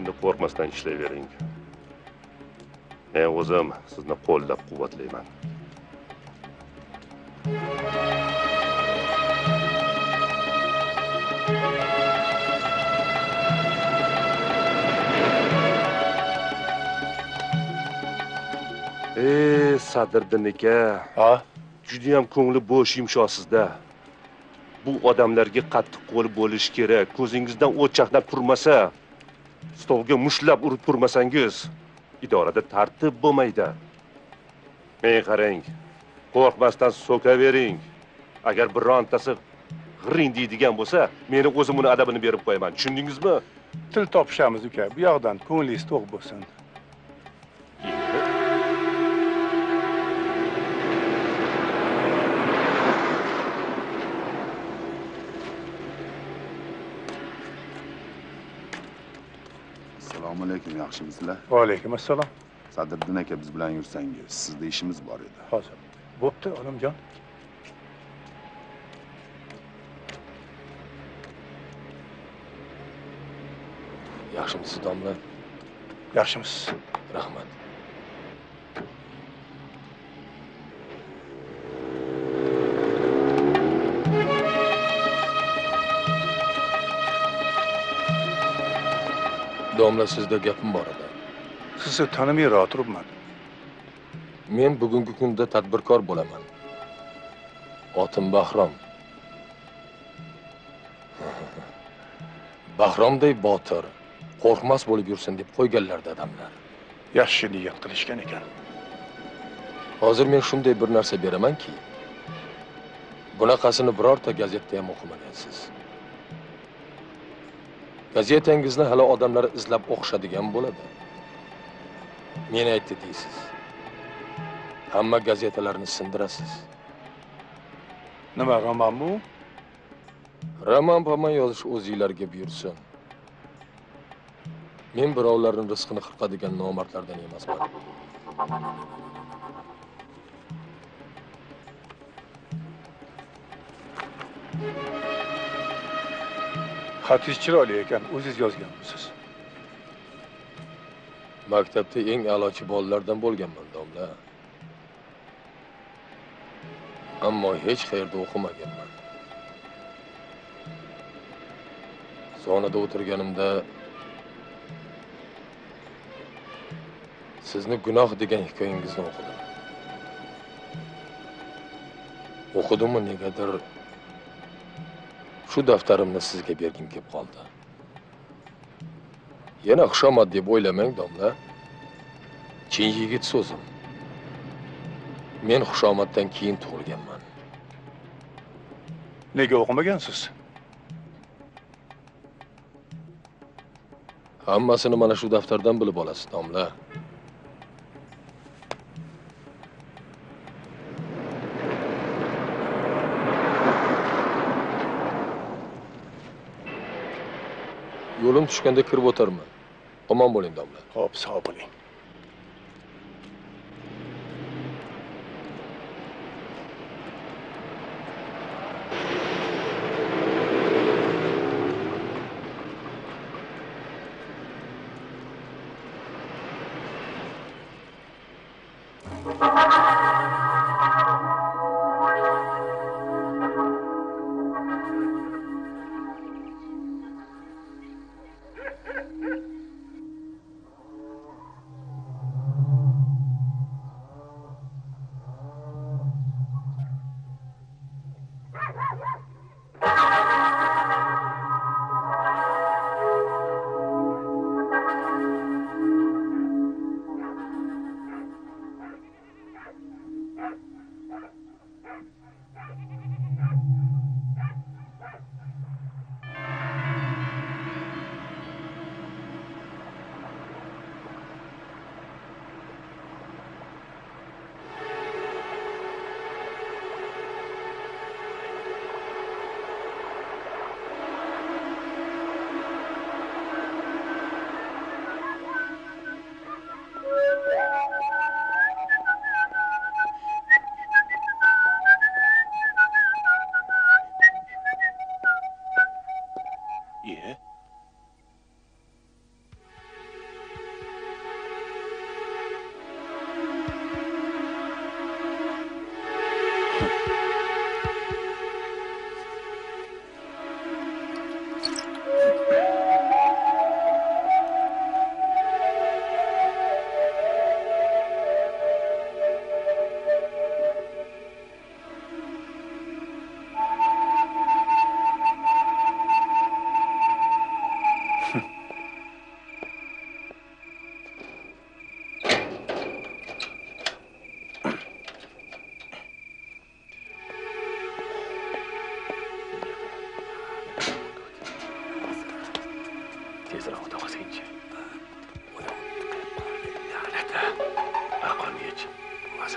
Endi qo'rqmasdan ishlayvering. Men o'zim sizni qo'llab-quvvatlayman. Sadriddin aka. Ha? Juda ham ko'ngli bo'sh imshosizda. Bu odamlarga qattiq qo'l bo'lish kerak. Ko'zingizdan o't chaqnab turmasa, stolga mushlab urib turmasangiz, idorada tartib bo'lmaydi. Men qarang, qo'rqmasdan so'kavering. Agar birontasi g'iring deydigan bo'lsa, meni o'zim uni adabini berib qo'yaman. Tushundingizmi? Til topishamiz, uka. Bu yoqdan ko'nglingiz to'q bo'lsin. Aleyküm, yaxşımızlar. Aleyküm, assalam. Sadriddin aka, biz bilan yursangiz, sizda işimiz bor edi. Hozir. Bo'pti, onamjon. Yaxshimisiz, domla? Yaxshimisiz. Rahmat. Domla, sizda gapim bor edi. Sizni tanimay rohat turibman. Men bugungi kunda tadbirkor bo'laman. Otim Bahrom. Bahromday botir, qo'rqmas bo'lib yursin deb qo'yganlarda odamlar. Yaxshi niyat qilishgan ekan. Hozir men shunday bir narsa beramanki, bunaqasini birorta gazetda ham o'qimagansiz. Gazetangizni hali odamlar izlab o'qishadigan bo'ladi. Men aytdi deysiz. Hamma gazetalarni sindirasiz. Nima roman bu? Roman yozish o'zingizlarga buyursin. Men birovlarning rizqini qirqadigan nomardlardan emasman. Xatingiz chiroyli ekan, o'zingiz yozganmisiz? Maktabda eng a'lochi bolalardan bo'lganman, domla. Ammo hech qayerda o'qimaganman. Sonada o'tirganimda sizni gunoh degan hikoyangizni o'qidim. O'qidim, negadir shu daftarimni sizga bergim kelib qoldi. Yana xushomad deb o'ylamang, domla. Chin yigit so'zim. Men xushomaddan keyin tug'ilganman. Nega o'qimagansiz? Hammasini mana shu daftardan bilib olasiz, domla. Yo'lim tushganda kirib o'tarman. Omon bo'ling, domla. Xo'p, sog' bo'ling.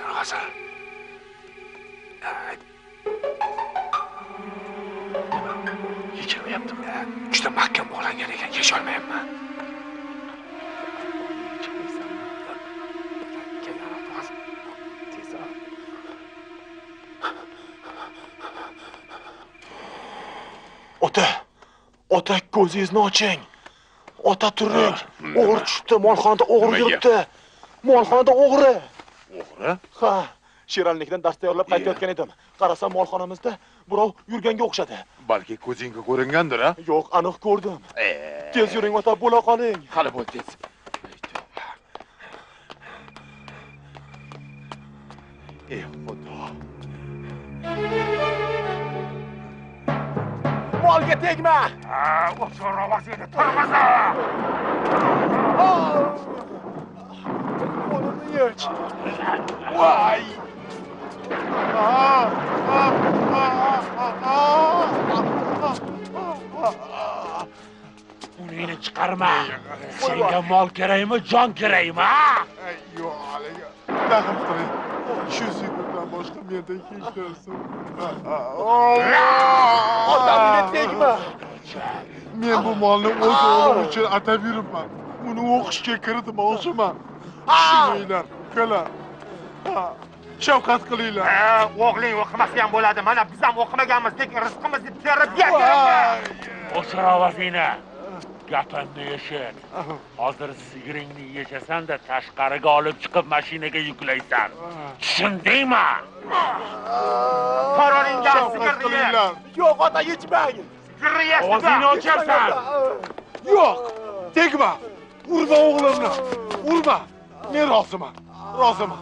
Rosa. Evet. Hikayemi yaptım. İşte mahkem olan gereken geç olmayayım mı? Ota ko'zingizni oching. Ota turing. O'g'ri tushdi, molxonada o'g'ri yuribdi. Molxonada o'g'ri. O'g'ri? Ha, Sheralnikdan dars tayyorlab qaytayotgan edim. Qarasam molxonamizda birov yurganga o'xshadi. Balki ko'zingga ko'ringandir, ha? Yo'q, aniq ko'rdim. Tez yuring, ota, bo'la qoling. Hali bo'l tez. Ey Xudo. Molga tegma! O'sha ovoz edi, turmasa! Qo'lini yech! Voy! Uningni chiqarma! Senga mol kerakmi, jon kerakmi? Yo'q, haliga. Daxil qiling. Shu suydirdan boshqa mendan hech narsa. Otamga tegma. Men bu molni o'z o'g'lim uchun atab yuribman. Uni o'qishga kirdim, o'qiman. Shuninglar, ukalar. Shafqat qilinglar. O'g'ling o'qimasa ham bo'ladi. Mana biz ham o'qimaganmiz, lekin rizqimizni terib yeganmiz. O'sha ovozingni. Gapimni eshit. Hozir sigiringni yeshasan-da tashqariga olib chiqib mashinaga yuklaysan. Tushundingmi? Qoroningdan sigirni ye. Yo'q, ota, yechmang. Sigirni yesa. O'zingni ocharsan. Yo'q, tegma. Urma o'g'limni. Urma. Men roziman. Roziman.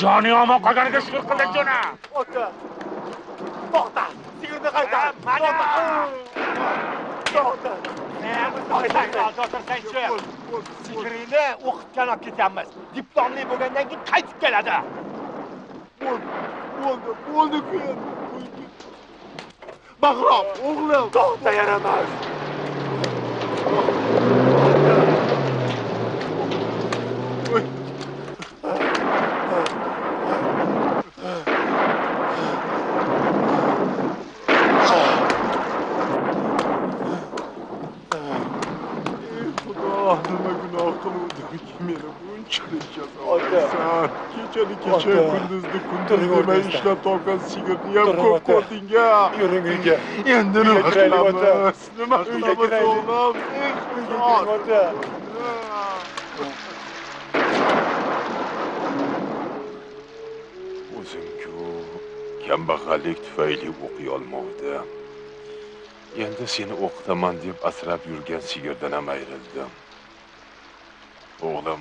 Cani ama kadar geçir kılın cana! Ota! Ota! Sigirde kayda! Ota! Ota! Sigirini o'qitgan olib ketamiz. Diplomli bo'lgandan keyin qaytib keladi. Bo'ldi kuyadi. Bahrom, o'g'lim, to'xta yaramas. Kecha kunduzda kunduz demay ishlab topgan sigirni ham ko'p ko'rding-a. Yuring uyga. Endi nima qilamiz? Nima qilamiz o'g'lim? O'zing-ku kambag'allik tufayli o'qiy olmoqda. Endi seni o'qitaman deb asrab yurgan sigirdan ham ayrildim. O'g'lim,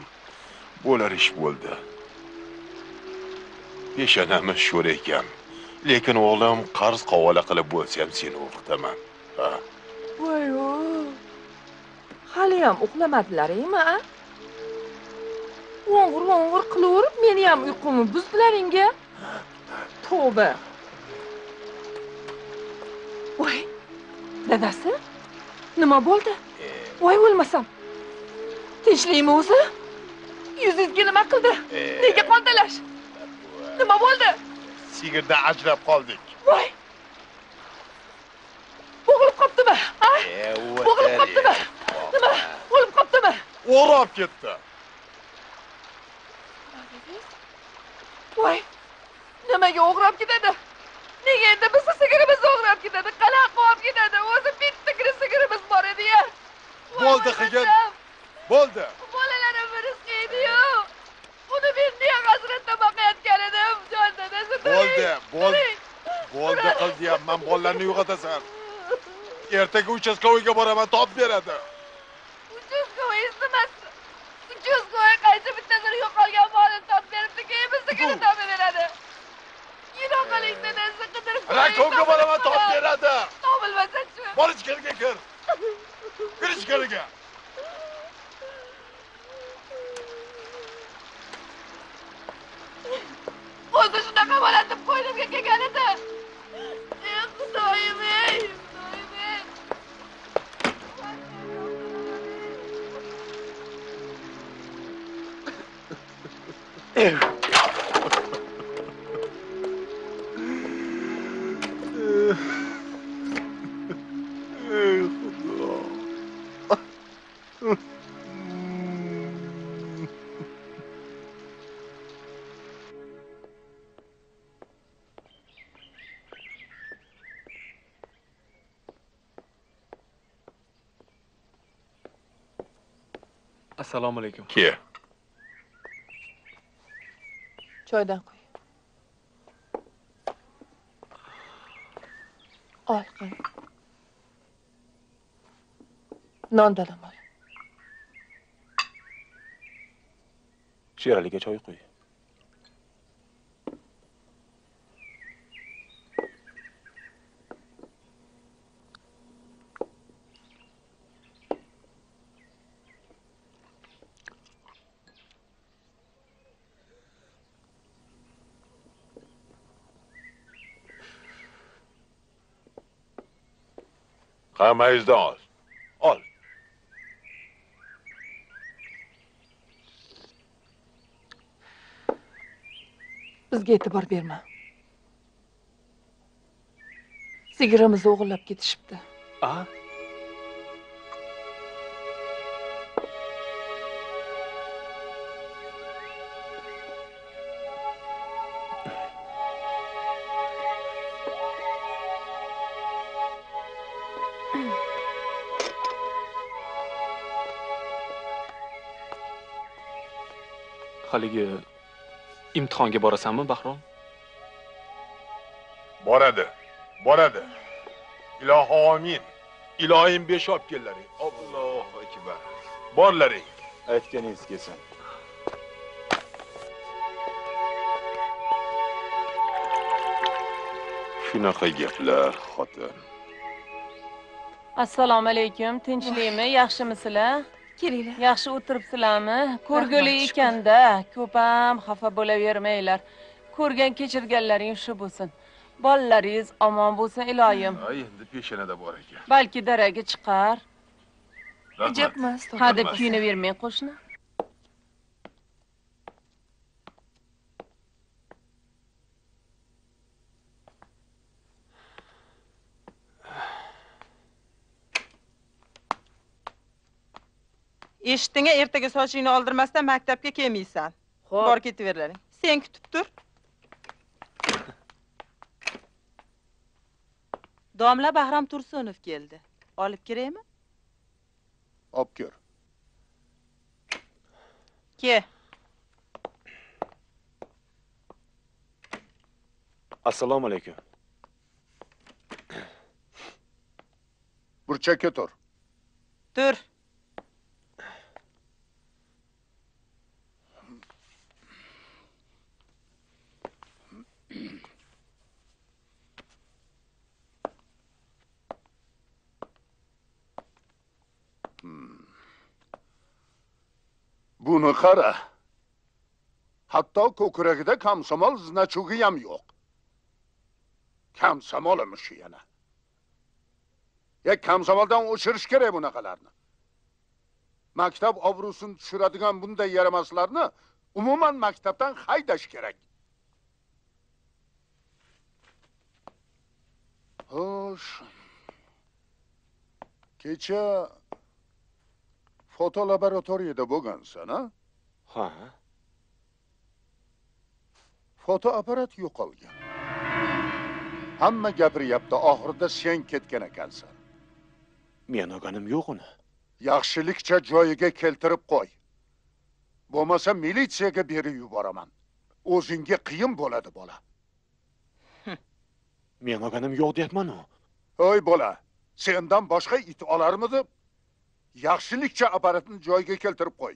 bo'lar ish bo'ldi. Peshanamiz sho'r ekan. Lekin o'g'lim qarz qovola qilib bo'lsa ham seni o'qitaman. Ha. Voy-voy. Hali ham uxlamadilaringmi? O'ng'ir-o'ng'ir qilaverib, meni ham uyqumni buzdilaringga. Tavba. Voy. Dadasi? Nima bo'ldi? Voy, o'lmasam. Tinchlikmi o'zi? Yuzingizga nima qildi? Nega qontalash? Nima bo'ldi? Sigirdan ajrab qoldik. Voy! O'g'ilib qoptimi? Ha? O'g'ilib qoptimi? Nima? O'g'ilib qoptimi? O'rab ketdi. Voy! Nimaga o'g'irab ketadi? Nega endi bizning sigirimiz o'g'irab ketadi? Qalaq qolib ketadi. O'zi bittagina sigirimiz bor edi-ya. Bo'ldi, qilgan. Bo'ldi. Bolalarim rizqi edi-yu. Uni men niya hazratda boqayotgan edim, jon dadasi. Bo'ldi qil deyapman, bolalarni uyg'otasan. Ertaga uchastkovoyga boraman, topib beradi. Uchastkovoy emas. Uchastkovoy qaysi bittasi yo'qolgan bolani कुछ टका वाला तो कोई नहीं क्या कहने थे Assalamu alaikum. Here. Çaydan koy. Al koy. Non dalam al. Şiraliga çay koy. Hammayizdan ol. Ol. Bizga e'tibor berma. Sigirimiz o'g'irlab ketishibdi. A? Haligi imtihonga borasanmi Bahrom? Boradi. Boradi. Ilohi amin. Ilohim besh olib kellaring. Allohu akbar. Borlaring. Aytganingiz kelsin. Shunaqa gaplar, xotin. Assalomu alaykum. Tinchlikmi? Yaxshimisizlar? Kelinglar. Yaxshi o'tiribsizlarmi? Ko'rguli ekanda, ko'p ham xafa bo'lavermanglar. Ko'rgan kechirganlaring shu bo'lsin. Bolalaringiz omon bo'lsin, iloyim. Ha, endi peshanada bor ekan. Balki daraga chiqar. Ajabmas. Ha, deb kuyunavermang qo'shni. Eshitdingmi, ertaga sochingni oldirmasdan maktabga kelmaysan. Xo'p, bor ketaverlaring. Sen kutib tur. Domla Bahrom Tursunov keldi. Olib kiraymi? Olib kir. Ke. Assalomu alaykum. Burchakka tur. Tur. Buni qara. Hatto ko'kragida komsomol znachugi ham yo'q. Komsomolimish yana. Ya komsomoldan o'chirish kerak bunaqalarni. Maktab obro'sini tushiradigan bunday yaramaslarni umuman maktabdan haydash kerak. Xo'sh. Kecha foto laboratoriyada bo'lgansan, ha? Ha. Fotoapparat yo'qolgan. Hamma gapiryapti, oxirida sen ketgan ekansan. Men o'rganim yo'q uni. Yaxshilikcha joyiga keltirib qo'y. Bo'lmasa militsiyaga berib yuboraman. O'zingga qiyin bo'ladi, bola. Men o'rganim yo'q deyapman-ku. Hoy bola, sendan boshqa it olarmidi? Yaxshilikcha apparatni joyiga keltirib qo'y.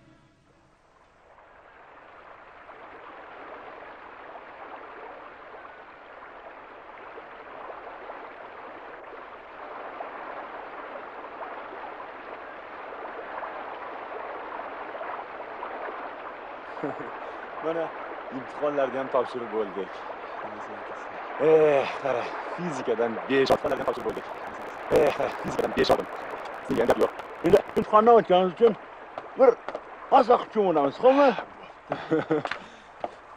Bana imtihanlardan ham topshirib bo'ldik. Qara, fizikadan 5 oldim topshirib bo'ldik. Fizikadan 5 oldim. Sizga gap yo'q. Endi imtihondan o'tganingiz uchun bir ozroq kuchim o'ynamiz, xo'pmi?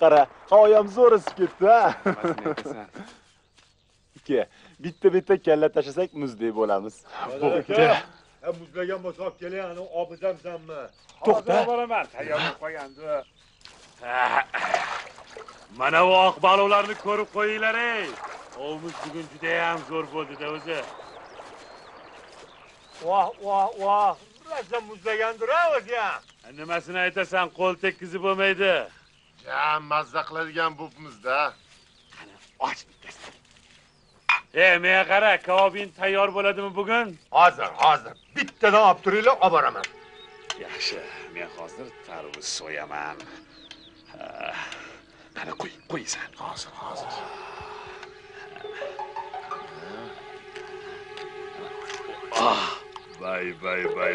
Qara, qoyam zo'rasib ketdi, ha? Ke, bitta-bitta kalla tashlasak muzdek bo'lamiz. Bo'pti. Muzlagan bo'lsa olib kelay, ana obidamsanmi? To'xta, boraman, tayyorlab qo'yandi. Mana bu oq baliqlarni ko'rib qo'yinglar-ey. Ovimiz bugun juda ham zo'r bo'ldi-da o'zi. Voh. Biroz muzlagandir-a o'zi. Nimasini aytasan, qo'l tekkizib bo'lmaydi. Ya mazza qiladigan bo'pmiz-da. Qani, och bittasan. Menga qara, kabobing tayyor bo'ladimi bugun? Hozir. Bittadan olib turinglar, olib boraman. Yaxshi, men hozir tarvuz so'yaman. Qani qo'ysan, hozir.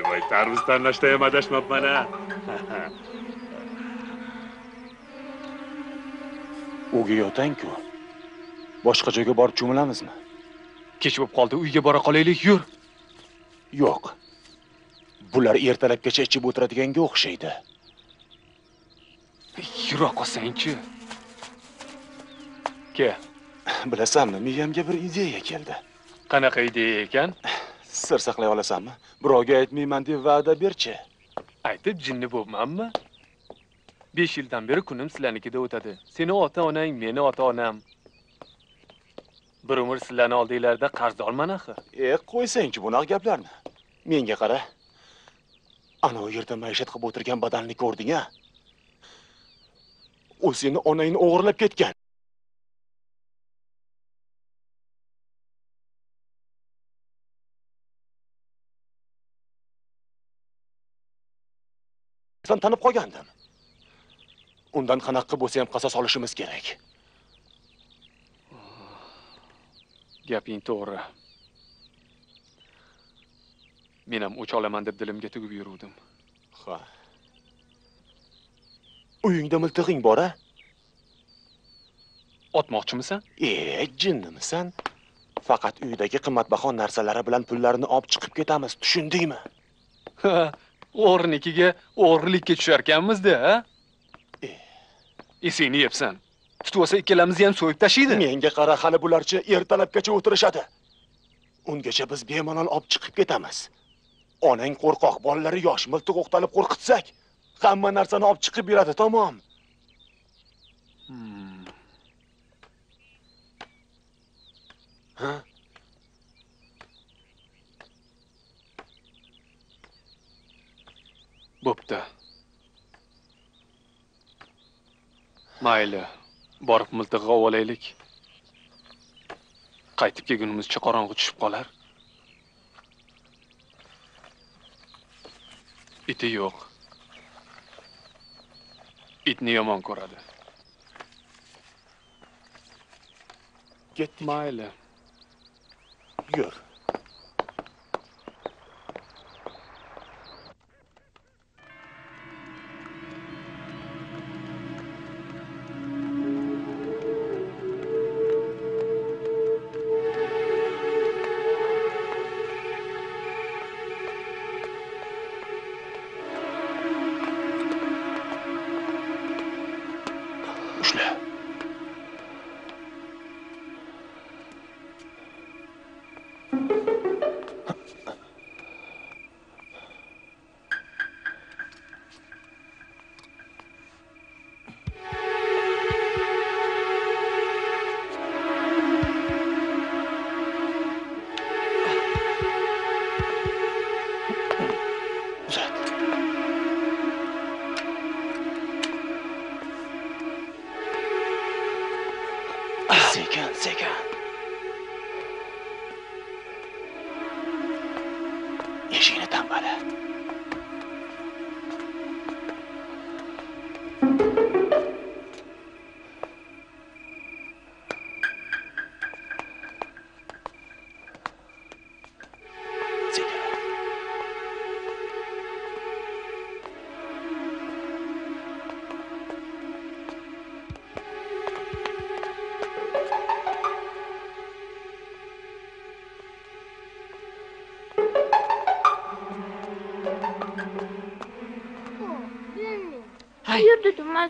Vay, tarvuzdan nashtaya adashmabman ha. O'ga yotang-ku. Boshqa joyga borib cho'milamizmi? Kech bo'lib qoldi, uyga bora qolaylik, yur. Yo'q. Bular ertalabgacha ichib o'tiradiganga o'xshaydi. Yura qolsang-chi. Ke, bilasanmi, miyamga bir ideya keldi. Qanaqa ideya ekan? Sir saqlay olasanmi? Birovga aytmayman deb va'da berchi. Aytib jinni bo'lmanmi? 5 yildan beri kunim sizlarnikida o'tadi. Seni ota-onang, meni ota-onam. Bir umr sizlarni oldinglarda qarzdorman axir. Qo'ysang-chi bunoq gaplarni. Menga qara. Ana u yerda maishat qilib o'tirgan badanni ko'rding-a? U seni onangni o'g'irlab ketgan. Sen tanib qolgandim. Undan qanaqa bo'lsa ham qasos olishimiz kerak. Gaping to'g'ri. Men ham o'ch olaman deb dilimga tugib yuruvdim. Ha. Uyingda miltig'ing bor-a? Otmoqchimisan? Jinnimisan? Faqat uydagi qimmatbaho narsalari bilan pullarini olib chiqib ketamiz, tushundingmi? Ha, o'rnikiga o'g'rilikka tusharkanmiz-da, ha? Esingni yepsan. Tutib olsa ikkalamizni ham so'yib tashlaydi. Menga qara, hali bularchi ertalabgacha o'tirishadi. Ungacha biz bemalol olib chiqib ketamiz. Onang qo'rqoq, bolalari yosh, miltiq o'qtalib qo'rqitsak, hamma narsani olib chiqib beradi, tamom. Ha? Bo'pti. Mayli, borib miltiqqa olaylik. Qaytib kelgunimizcha qorong'i tushib qolar. Iti yo'q. Itni yomon ko'radi. Ketdik. Mayli. Yur.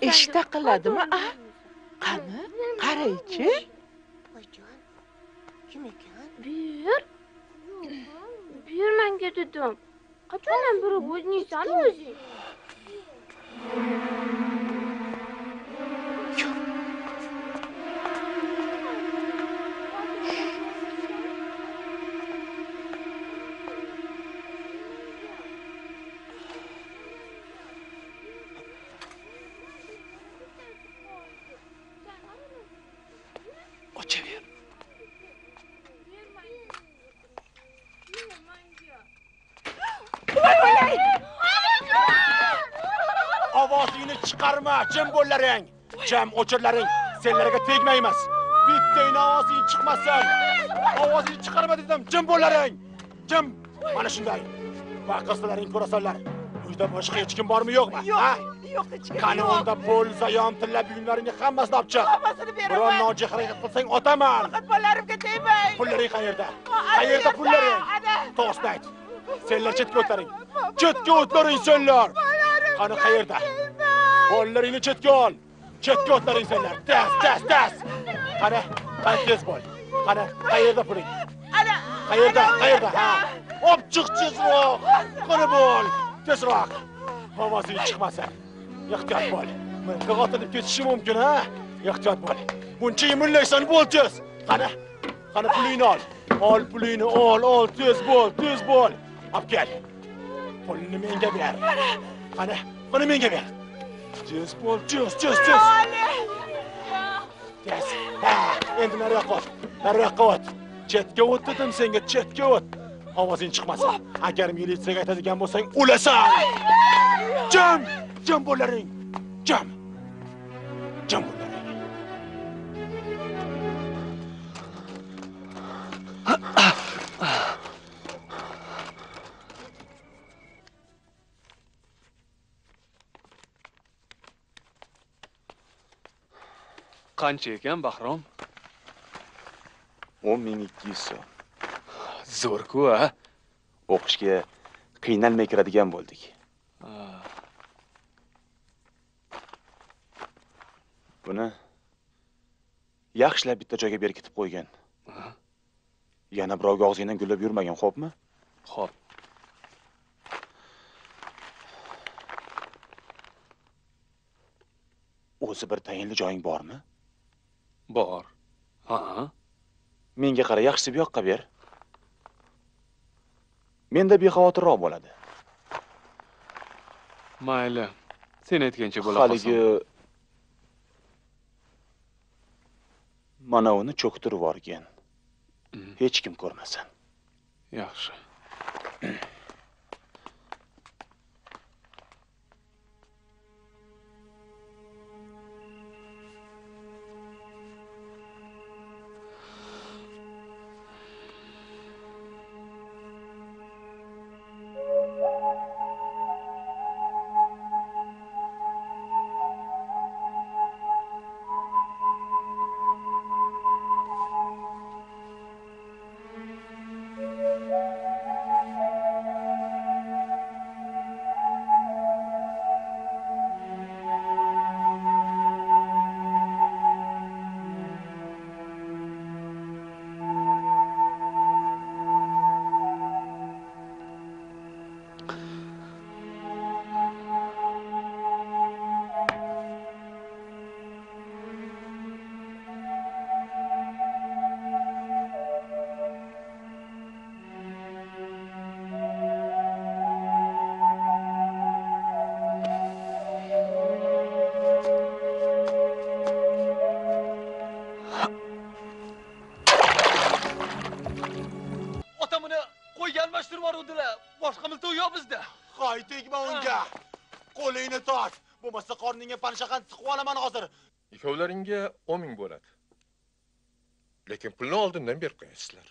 ishta qiladimi? Qani, qaraychi. Boyjon, kim ekan? Ber. Ber menga dedim. Qachon ham biri o'zingsan o'zing? Jim bo'llaring, jam o'chirlaring, senlarga tegmaymiz. Bitta inavozing chiqmasin. Ovozingni chiqarma dedim, jim bo'llaring. Jim, mana shunday. Vaqosalaring ko'rasanlar. Uyda boshqa hech kim bormi, yo'qmi? Ha? Yo'q, hech kim. Qani unda bo'lsa, yom tillab uyinlaringni hammasini olib chiq. Hammasini beraman. Biror nojo'y harakat qilsang, otaman. Faqat bolalarimga tegmang. Pullaring qayerda? Qayerda pullaring? To'g'risini ayt. Senlar chetga o'taring. Chetga o'taring senlar. Qani qayerda? Qo'llaringni chetga ol. Chetga o'tlaring senlar. Tas, tas, tas. Qara, qaytib bo'l. Qara, qayerda puling? Ana, qayerda? Qayerda? Ha. Hop, chiqchizroq. Qora bo'l. Tezroq. Ovozing chiqmasa, ehtiyot bo'l. Men qo'g'atilib ketishim mumkin, ha? Ehtiyot bo'l. Buncha yimillaysan, bo'l tez. Qara. Qani pulingni ol. Ol pulingni, ol, tez bo'l, tez bo'l. Olib kel. Pulni menga ber. Qani, buni menga ber. Just pull, just. Yes. Ha, endi naraqot. Naraqot. Chetga o't dedim senga, chetga o't. Ovozing chiqmasin. Agar militsiyaga aytadigan bo'lsang, o'lasan. Jim, jim bo'laring. Jim. Jim bo'laring. Qancha ekan Bahrom? 10200 so'm. Zo'r-ku, ha? O'qishga qiynalmay kiradigan bo'ldik. Buni yaxshilab bitta joyga berkitib qo'ygan. Yana birovga og'zingdan gullab yurmagin, xo'pmi? Xo'p. O'zi bir tayinli joying bormi? Bor. Ha. Menga qara, yaxshisi bu yoqqa ber. Menda bexavotirroq bo'ladi. Mayli. Sen aytgancha bo'la qolsin. Haliga mana uni cho'ktirib o'rgan. Hech kim ko'rmasin. Yaxshi. Panshaqan tiqib olaman hozir. Ikkovlaringga 10 ming bo'ladi. Lekin pulni oldindan berib qo'yasizlar.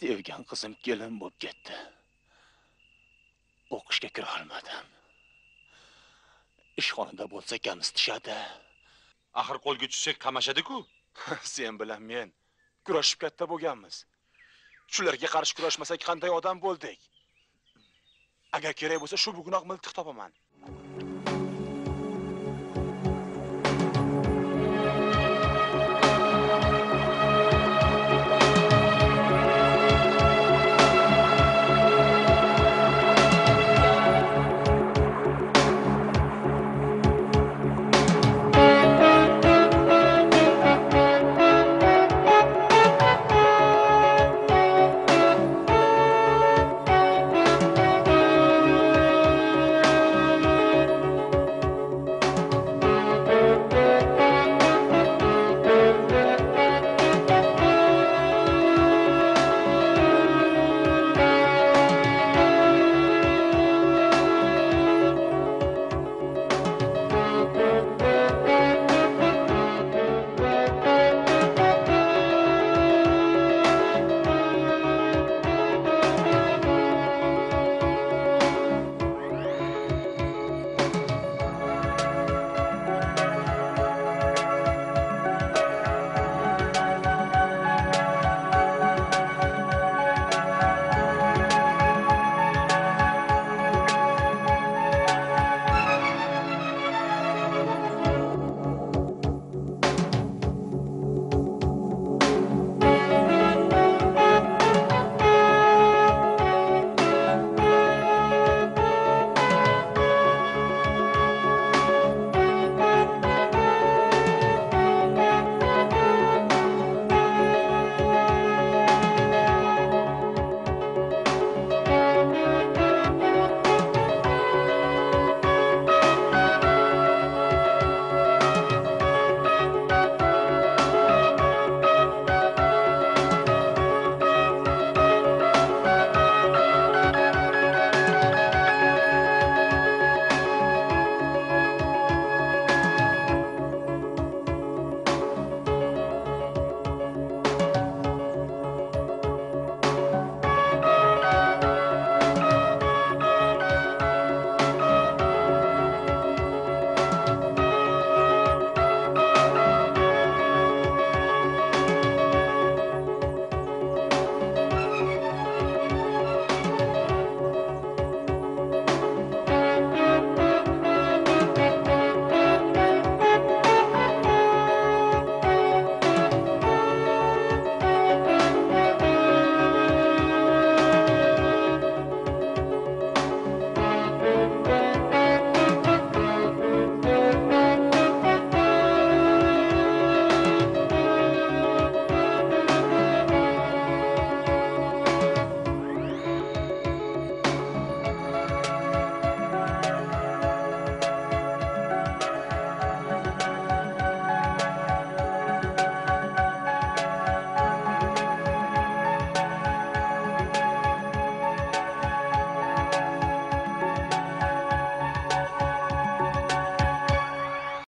Sevgan qizim kelin bo'lib ketdi. O'qishga kira olmadim. Ishxonada bo'lsa kamiz tishadi. Axir qo'lga tushsak qamashadi-ku. Sen bilan men kurashib katta bo'lganmiz. Shularga qarshi kurashmasak qanday odam bo'ldik? Agar kerak bo'lsa shu bugunoq miltiq topaman.